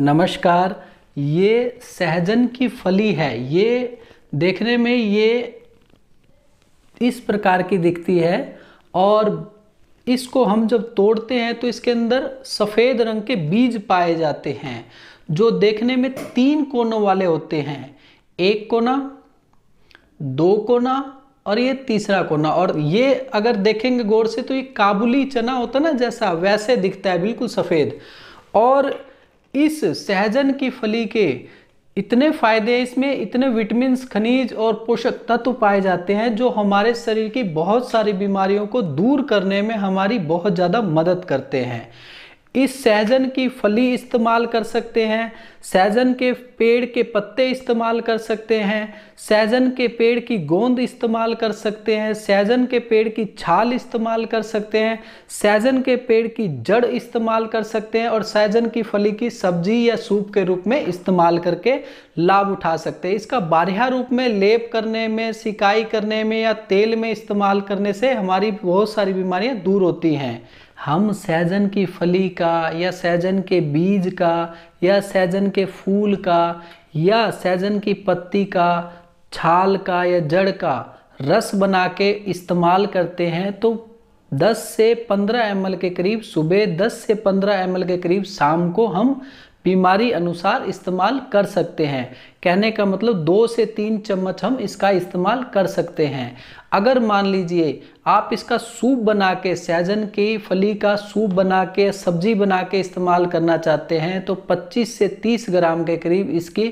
नमस्कार। ये सहजन की फली है। ये देखने में ये इस प्रकार की दिखती है और इसको हम जब तोड़ते हैं तो इसके अंदर सफ़ेद रंग के बीज पाए जाते हैं जो देखने में 3 कोनों वाले होते हैं, 1 कोना, 2 कोना और ये तीसरा कोना। और ये अगर देखेंगे गौर से तो ये काबुली चना होता ना जैसा, वैसे दिखता है, बिल्कुल सफ़ेद। और इस सहजन की फली के इतने फ़ायदे हैं, इसमें इतने विटामिन्स, खनिज और पोषक तत्व पाए जाते हैं जो हमारे शरीर की बहुत सारी बीमारियों को दूर करने में हमारी बहुत ज़्यादा मदद करते हैं। इस सहजन की फली इस्तेमाल कर सकते हैं, सहजन के पेड़ के पत्ते इस्तेमाल कर सकते हैं, सहजन के पेड़ की गोंद इस्तेमाल कर सकते हैं, सहजन के पेड़ की छाल इस्तेमाल कर सकते हैं, सहजन के पेड़ की जड़ इस्तेमाल कर सकते हैं और सहजन की फली की सब्जी या सूप के रूप में इस्तेमाल करके लाभ उठा सकते हैं। इसका बारहा रूप में लेप करने में, सिकाई करने में या तेल में इस्तेमाल करने से हमारी बहुत सारी बीमारियाँ दूर होती हैं। हम सहजन की फली का या सहजन के बीज का या सहजन के फूल का या सहजन की पत्ती का, छाल का या जड़ का रस बना के इस्तेमाल करते हैं तो 10 से 15 ml के करीब सुबह, 10 से 15 ml के करीब शाम को हम बीमारी अनुसार इस्तेमाल कर सकते हैं। कहने का मतलब 2 से 3 चम्मच हम इसका इस्तेमाल कर सकते हैं। अगर मान लीजिए आप इसका सूप बना के, सहजन की फली का सूप बना के, सब्जी बना के इस्तेमाल करना चाहते हैं तो 25 से 30 ग्राम के करीब इसकी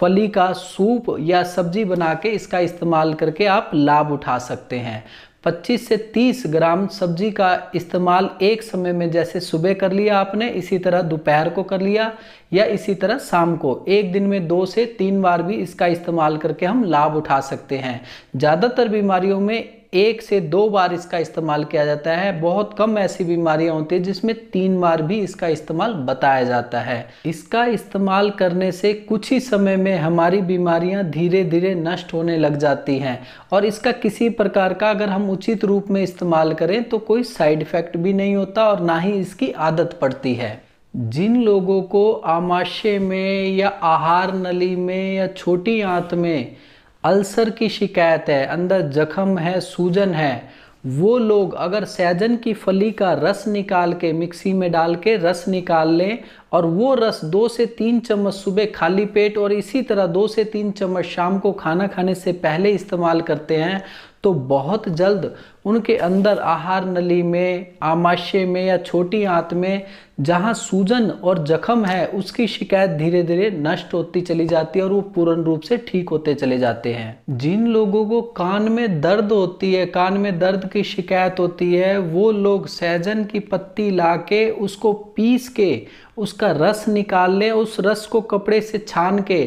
फली का सूप या सब्जी बना के इसका इस्तेमाल करके आप लाभ उठा सकते हैं। 25 से 30 ग्राम सब्जी का इस्तेमाल एक समय में, जैसे सुबह कर लिया आपने, इसी तरह दोपहर को कर लिया या इसी तरह शाम को, एक दिन में 2 से 3 बार भी इसका इस्तेमाल करके हम लाभ उठा सकते हैं। ज़्यादातर बीमारियों में 1 से 2 बार इसका इस्तेमाल किया जाता है, बहुत कम ऐसी बीमारियां होती हैं जिसमें 3 बार भी इसका इस्तेमाल बताया जाता है। इसका इस्तेमाल करने से कुछ ही समय में हमारी बीमारियां धीरे धीरे नष्ट होने लग जाती हैं और इसका किसी प्रकार का अगर हम उचित रूप में इस्तेमाल करें तो कोई साइड इफ़ेक्ट भी नहीं होता और ना ही इसकी आदत पड़ती है। जिन लोगों को आमाशय में या आहार नली में या छोटी आंत में अल्सर की शिकायत है, अंदर जख्म है, सूजन है, वो लोग अगर सहजन की फली का रस निकाल के मिक्सी में डाल के रस निकाल लें और वो रस 2 से 3 चम्मच सुबह खाली पेट और इसी तरह 2 से 3 चम्मच शाम को खाना खाने से पहले इस्तेमाल करते हैं तो बहुत जल्द उनके अंदर आहार नली में, आमाशय में या छोटी आंत में जहां सूजन और जख्म है उसकी शिकायत धीरे धीरे नष्ट होती चली जाती है और वो पूर्ण रूप से ठीक होते चले जाते हैं। जिन लोगों को कान में दर्द होती है, कान में दर्द की शिकायत होती है, वो लोग सहजन की पत्ती ला के उसको पीस के उसका रस निकाल लें, उस रस को कपड़े से छान के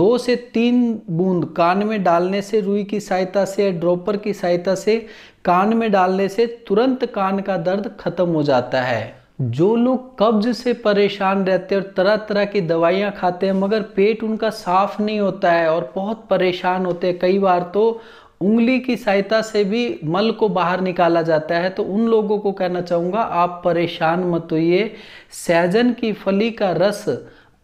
2 से 3 बूंद कान में डालने से, रुई की सहायता से, ड्रॉपर की सहायता से कान में डालने से तुरंत कान का दर्द खत्म हो जाता है। जो लोग कब्ज से परेशान रहते हैं और तरह तरह की दवाइयाँ खाते हैं मगर पेट उनका साफ नहीं होता है और बहुत परेशान होते हैं, कई बार तो उंगली की सहायता से भी मल को बाहर निकाला जाता है, तो उन लोगों को कहना चाहूँगा आप परेशान मत होइए। सहजन की फली का रस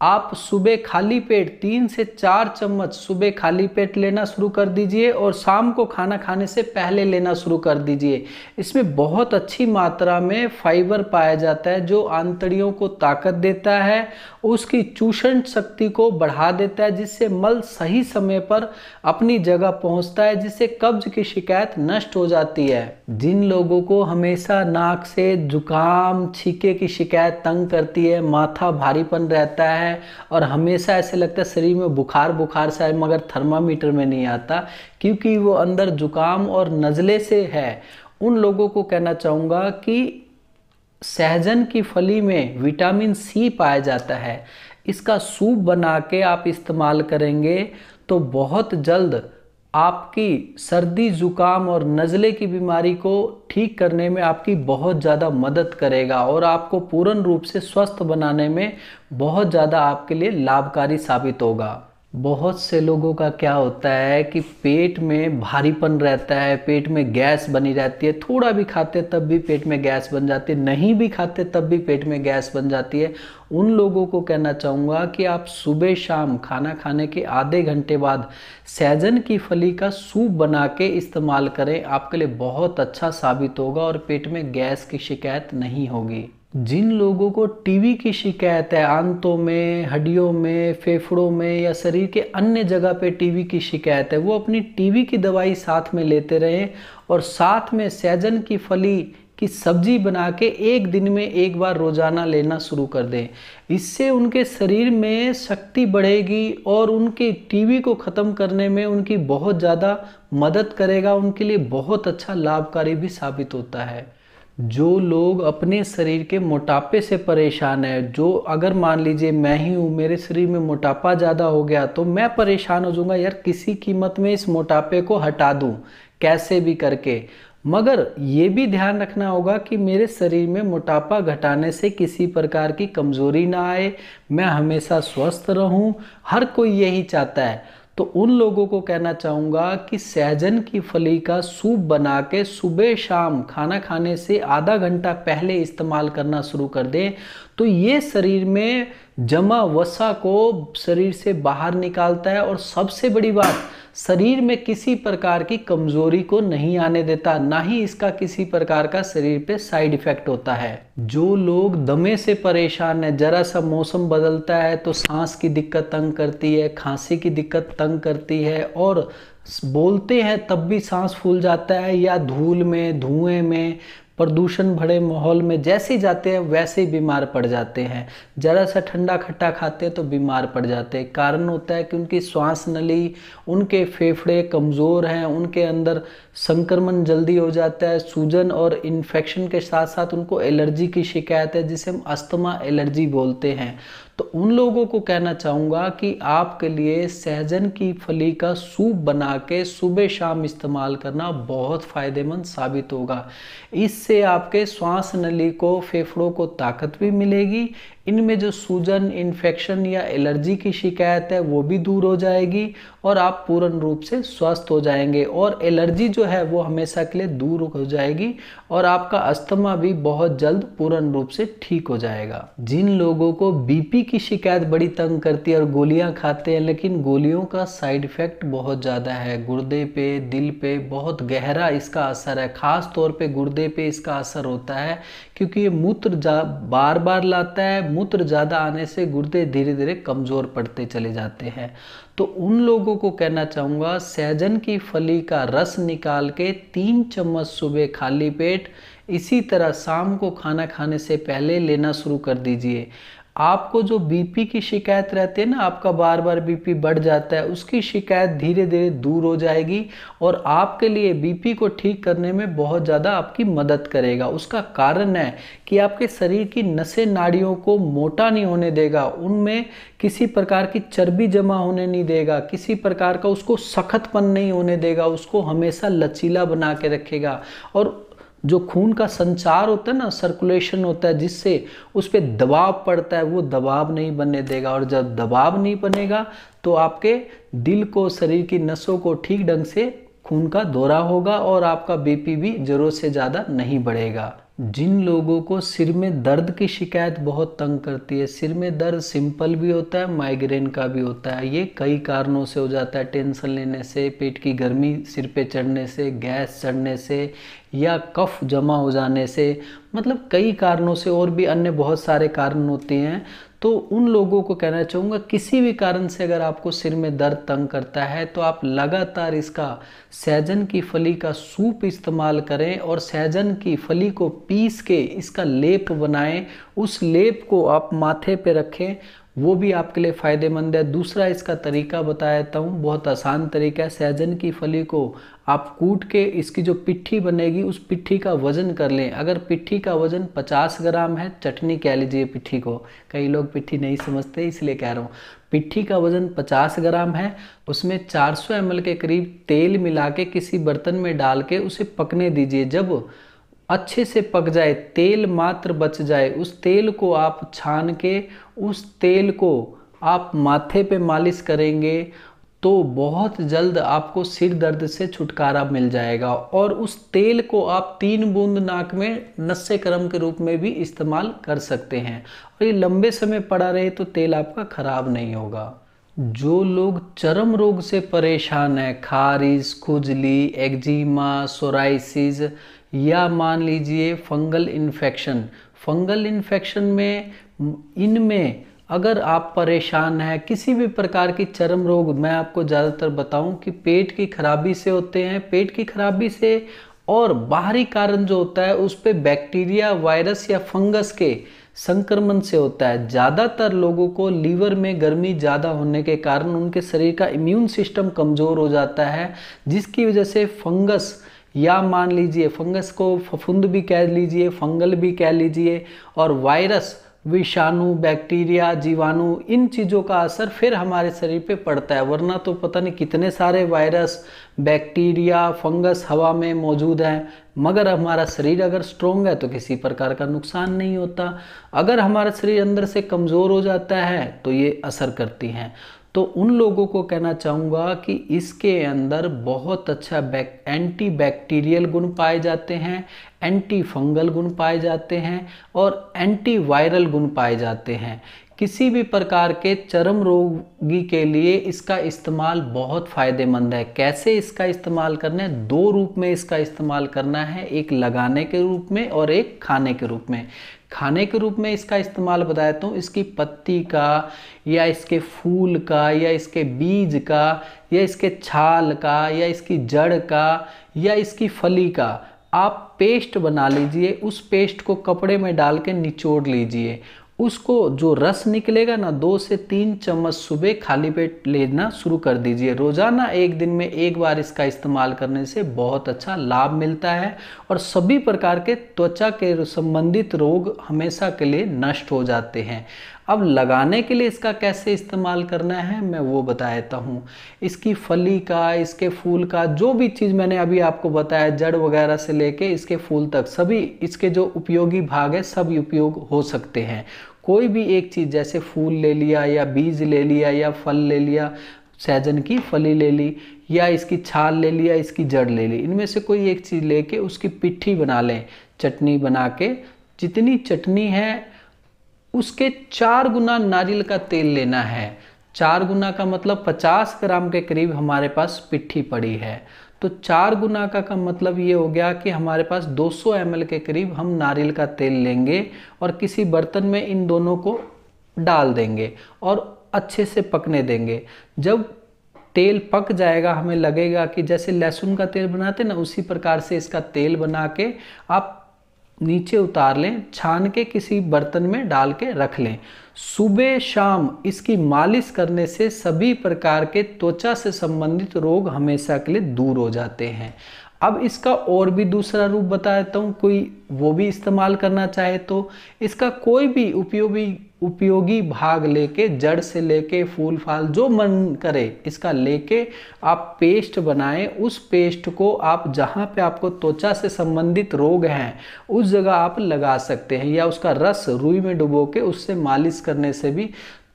आप सुबह खाली पेट 3 से 4 चम्मच सुबह खाली पेट लेना शुरू कर दीजिए और शाम को खाना खाने से पहले लेना शुरू कर दीजिए। इसमें बहुत अच्छी मात्रा में फाइबर पाया जाता है जो आंतड़ियों को ताकत देता है, उसकी चूषण शक्ति को बढ़ा देता है जिससे मल सही समय पर अपनी जगह पहुंचता है, जिससे कब्ज की शिकायत नष्ट हो जाती है। जिन लोगों को हमेशा नाक से जुकाम, छींके की शिकायत तंग करती है, माथा भारीपन रहता है और हमेशा ऐसे लगता है शरीर में बुखार बुखार सा है मगर थर्मामीटर में नहीं आता क्योंकि वो अंदर जुकाम और नजले से है, उन लोगों को कहना चाहूँगा कि सहजन की फली में विटामिन सी पाया जाता है। इसका सूप बना के आप इस्तेमाल करेंगे तो बहुत जल्द आपकी सर्दी, जुकाम और नज़ले की बीमारी को ठीक करने में आपकी बहुत ज़्यादा मदद करेगा और आपको पूर्ण रूप से स्वस्थ बनाने में बहुत ज़्यादा आपके लिए लाभकारी साबित होगा। बहुत से लोगों का क्या होता है कि पेट में भारीपन रहता है, पेट में गैस बनी रहती है, थोड़ा भी खाते तब भी पेट में गैस बन जाती है, नहीं भी खाते तब भी पेट में गैस बन जाती है। उन लोगों को कहना चाहूँगा कि आप सुबह शाम खाना खाने के आधे घंटे बाद सहजन की फली का सूप बना के इस्तेमाल करें, आपके लिए बहुत अच्छा साबित होगा और पेट में गैस की शिकायत नहीं होगी। जिन लोगों को टीवी की शिकायत है, आंतों में, हड्डियों में, फेफड़ों में या शरीर के अन्य जगह पे टीवी की शिकायत है, वो अपनी टीवी की दवाई साथ में लेते रहें और साथ में सहजन की फली की सब्जी बना के एक दिन में एक बार रोज़ाना लेना शुरू कर दें। इससे उनके शरीर में शक्ति बढ़ेगी और उनके टीवी को ख़त्म करने में उनकी बहुत ज़्यादा मदद करेगा, उनके लिए बहुत अच्छा लाभकारी भी साबित होता है। जो लोग अपने शरीर के मोटापे से परेशान हैं, जो अगर मान लीजिए मैं ही हूँ, मेरे शरीर में मोटापा ज़्यादा हो गया तो मैं परेशान हो जाऊँगा, यार किसी कीमत में इस मोटापे को हटा दूँ कैसे भी करके, मगर ये भी ध्यान रखना होगा कि मेरे शरीर में मोटापा घटाने से किसी प्रकार की कमज़ोरी ना आए, मैं हमेशा स्वस्थ रहूँ, हर कोई यही चाहता है। तो उन लोगों को कहना चाहूँगा कि सहजन की फली का सूप बना के सुबह शाम खाना खाने से आधा घंटा पहले इस्तेमाल करना शुरू कर दें, तो ये शरीर में जमा वसा को शरीर से बाहर निकालता है और सबसे बड़ी बात, शरीर में किसी प्रकार की कमज़ोरी को नहीं आने देता, ना ही इसका किसी प्रकार का शरीर पे साइड इफ़ेक्ट होता है। जो लोग दमे से परेशान हैं, ज़रा सा मौसम बदलता है तो सांस की दिक्कत तंग करती है, खांसी की दिक्कत तंग करती है और बोलते हैं तब भी सांस फूल जाता है, या धूल में, धुएँ में, प्रदूषण भरे माहौल में जैसे जाते हैं वैसे ही बीमार पड़ जाते हैं, ज़रा सा ठंडा खट्टा खाते हैं तो बीमार पड़ जाते हैं। कारण होता है कि उनकी श्वास नली, उनके फेफड़े कमज़ोर हैं, उनके अंदर संक्रमण जल्दी हो जाता है, सूजन और इन्फेक्शन के साथ साथ उनको एलर्जी की शिकायत है, जिसे हम अस्थमा एलर्जी बोलते हैं। तो उन लोगों को कहना चाहूँगा कि आपके लिए सहजन की फली का सूप बना के सुबह शाम इस्तेमाल करना बहुत फ़ायदेमंद साबित होगा। इससे आपके श्वास नली को, फेफड़ों को ताकत भी मिलेगी, इनमें जो सूजन, इन्फेक्शन या एलर्जी की शिकायत है वो भी दूर हो जाएगी और आप पूर्ण रूप से स्वस्थ हो जाएंगे और एलर्जी जो है वो हमेशा के लिए दूर हो जाएगी और आपका अस्थमा भी बहुत जल्द पूर्ण रूप से ठीक हो जाएगा। जिन लोगों को बीपी की शिकायत बड़ी तंग करती है और गोलियां खाते हैं लेकिन गोलियों का साइड इफ़ेक्ट बहुत ज़्यादा है, गुर्दे पे, दिल पे बहुत गहरा इसका असर है, ख़ास तौर पर गुर्दे पे इसका असर होता है क्योंकि ये मूत्र बार बार लाता है, मूत्र ज़्यादा आने से गुर्दे धीरे धीरे कमज़ोर पड़ते चले जाते हैं। तो उन लोगों को कहना चाहूँगा सहजन की फली का रस निकाल के 3 चम्मच सुबह खाली पेट, इसी तरह शाम को खाना खाने से पहले लेना शुरू कर दीजिए। आपको जो बीपी की शिकायत रहती है ना, आपका बार बार बीपी बढ़ जाता है, उसकी शिकायत धीरे धीरे दूर हो जाएगी और आपके लिए बीपी को ठीक करने में बहुत ज़्यादा आपकी मदद करेगा। उसका कारण है कि आपके शरीर की नसें नाड़ियों को मोटा नहीं होने देगा, उनमें किसी प्रकार की चर्बी जमा होने नहीं देगा, किसी प्रकार का उसको सख्तपन नहीं होने देगा, उसको हमेशा लचीला बना के रखेगा और जो खून का संचार होता है ना, सर्कुलेशन होता है, जिससे उस पर दबाव पड़ता है, वो दबाव नहीं बनने देगा और जब दबाव नहीं बनेगा तो आपके दिल को, शरीर की नसों को ठीक ढंग से खून का दौरा होगा और आपका बीपी भी ज़रूरत से ज़्यादा नहीं बढ़ेगा। जिन लोगों को सिर में दर्द की शिकायत बहुत तंग करती है, सिर में दर्द सिंपल भी होता है, माइग्रेन का भी होता है, ये कई कारणों से हो जाता है, टेंशन लेने से, पेट की गर्मी सिर पे चढ़ने से, गैस चढ़ने से या कफ जमा हो जाने से, मतलब कई कारणों से, और भी अन्य बहुत सारे कारण होते हैं। तो उन लोगों को कहना चाहूँगा किसी भी कारण से अगर आपको सिर में दर्द तंग करता है तो आप लगातार इसका सहजन की फली का सूप इस्तेमाल करें और सहजन की फली को पीस के इसका लेप बनाएं, उस लेप को आप माथे पे रखें, वो भी आपके लिए फ़ायदेमंद है। दूसरा इसका तरीका बता देता हूँ, बहुत आसान तरीका है। सहजन की फली को आप कूट के इसकी जो पिट्ठी बनेगी उस पिट्ठी का वज़न कर लें। अगर पिट्ठी का वज़न 50 ग्राम है, चटनी कह लीजिए पिट्ठी को, कई लोग पिट्ठी नहीं समझते इसलिए कह रहा हूँ, पिट्ठी का वज़न 50 ग्राम है, उसमें 400 ml के करीब तेल मिला के किसी बर्तन में डाल के उसे पकने दीजिए। जब अच्छे से पक जाए, तेल मात्र बच जाए, उस तेल को आप छान के उस तेल को आप माथे पे मालिश करेंगे तो बहुत जल्द आपको सिर दर्द से छुटकारा मिल जाएगा। और उस तेल को आप 3 बूंद नाक में नस्से क्रम के रूप में भी इस्तेमाल कर सकते हैं और ये लंबे समय पड़ा रहे तो तेल आपका खराब नहीं होगा। जो लोग चर्म रोग से परेशान हैं, खारिज, खुजली, एक्जिमा, सोराइसिस या मान लीजिए फंगल इन्फेक्शन में, इनमें अगर आप परेशान हैं किसी भी प्रकार की चर्म रोग, मैं आपको ज़्यादातर बताऊं कि पेट की खराबी से होते हैं। पेट की खराबी से और बाहरी कारण जो होता है उस पर बैक्टीरिया, वायरस या फंगस के संक्रमण से होता है। ज़्यादातर लोगों को लीवर में गर्मी ज़्यादा होने के कारण उनके शरीर का इम्यून सिस्टम कमज़ोर हो जाता है, जिसकी वजह से फंगस या मान लीजिए फंगस को फफूंद भी कह लीजिए, फंगल भी कह लीजिए, और वायरस, विषाणु, बैक्टीरिया, जीवाणु, इन चीज़ों का असर फिर हमारे शरीर पे पड़ता है। वरना तो पता नहीं कितने सारे वायरस, बैक्टीरिया, फंगस हवा में मौजूद हैं, मगर हमारा शरीर अगर स्ट्रोंग है तो किसी प्रकार का नुकसान नहीं होता। अगर हमारा शरीर अंदर से कमज़ोर हो जाता है तो ये असर करती हैं। तो उन लोगों को कहना चाहूँगा कि इसके अंदर बहुत अच्छा एंटी बैक्टीरियल गुण पाए जाते हैं, एंटी फंगल गुण पाए जाते हैं और एंटी वायरल गुण पाए जाते हैं। किसी भी प्रकार के चर्म रोगी के लिए इसका इस्तेमाल बहुत फ़ायदेमंद है। कैसे इसका इस्तेमाल करना है? 2 रूप में इसका इस्तेमाल करना है, एक लगाने के रूप में और एक खाने के रूप में। खाने के रूप में इसका इस्तेमाल बता देता हूँ। इसकी पत्ती का या इसके फूल का या इसके बीज का या इसके छाल का या इसकी जड़ का या इसकी फली का आप पेस्ट बना लीजिए। उस पेस्ट को कपड़े में डाल के निचोड़ लीजिए। उसको जो रस निकलेगा ना, 2 से 3 चम्मच सुबह खाली पेट लेना शुरू कर दीजिए। रोज़ाना 1 दिन में 1 बार इसका इस्तेमाल करने से बहुत अच्छा लाभ मिलता है और सभी प्रकार के त्वचा के संबंधित रोग हमेशा के लिए नष्ट हो जाते हैं। अब लगाने के लिए इसका कैसे इस्तेमाल करना है मैं वो बता देता हूँ। इसकी फली का, इसके फूल का, जो भी चीज़ मैंने अभी आपको बताया, जड़ वगैरह से लेके इसके फूल तक, सभी इसके जो उपयोगी भाग है सभी उपयोग हो सकते हैं। कोई भी एक चीज़, जैसे फूल ले लिया या बीज ले लिया या फल ले लिया, सहजन की फली ले ली या इसकी छाल ले लिया, इसकी जड़ ले ली, इनमें से कोई एक चीज़ लेके उसकी पिट्ठी बना लें। चटनी बना के, जितनी चटनी है उसके 4 गुना नारियल का तेल लेना है। 4 गुना का मतलब 50 ग्राम के करीब हमारे पास पिट्ठी पड़ी है, तो 4 गुना का मतलब ये हो गया कि हमारे पास 200 ml के करीब हम नारियल का तेल लेंगे और किसी बर्तन में इन दोनों को डाल देंगे और अच्छे से पकने देंगे। जब तेल पक जाएगा, हमें लगेगा कि जैसे लहसुन का तेल बनाते ना, उसी प्रकार से इसका तेल बना के आप नीचे उतार लें, छान के किसी बर्तन में डाल के रख लें। सुबह शाम इसकी मालिश करने से सभी प्रकार के त्वचा से संबंधित रोग हमेशा के लिए दूर हो जाते हैं। अब इसका और भी दूसरा रूप बता देता हूँ, कोई वो भी इस्तेमाल करना चाहे तो। इसका कोई भी उपयोगी भाग लेके, जड़ से लेके फूल फाल, जो मन करे इसका लेके आप पेस्ट बनाएं। उस पेस्ट को आप जहाँ पे आपको त्वचा से संबंधित रोग हैं उस जगह आप लगा सकते हैं, या उसका रस रुई में डुबो के उससे मालिश करने से भी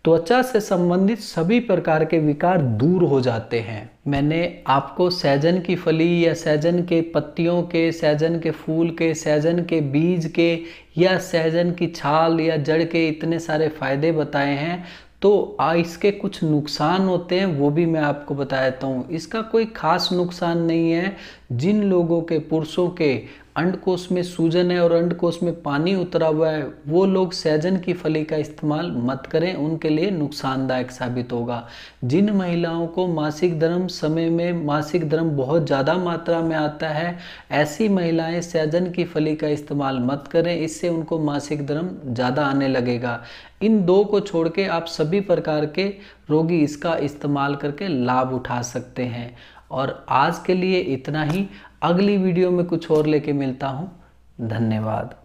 त्वचा से संबंधित सभी प्रकार के विकार दूर हो जाते हैं। मैंने आपको सहजन की फली या सहजन के पत्तियों के, सहजन के फूल के, सहजन के बीज के या सहजन की छाल या जड़ के इतने सारे फायदे बताए हैं, तो इसके कुछ नुकसान होते हैं वो भी मैं आपको बता देता हूँ। इसका कोई खास नुकसान नहीं है। जिन लोगों के, पुरुषों के अंडकोश में सूजन है और अंडकोश में पानी उतरा हुआ है, वो लोग सहजन की फली का इस्तेमाल मत करें, उनके लिए नुकसानदायक साबित होगा। जिन महिलाओं को मासिक धर्म समय में, मासिक धर्म बहुत ज़्यादा मात्रा में आता है, ऐसी महिलाएं सहजन की फली का इस्तेमाल मत करें, इससे उनको मासिक धर्म ज़्यादा आने लगेगा। इन 2 को छोड़ के आप सभी प्रकार के रोगी इसका इस्तेमाल करके लाभ उठा सकते हैं। और आज के लिए इतना ही। अगली वीडियो में कुछ और लेके मिलता हूँ। धन्यवाद।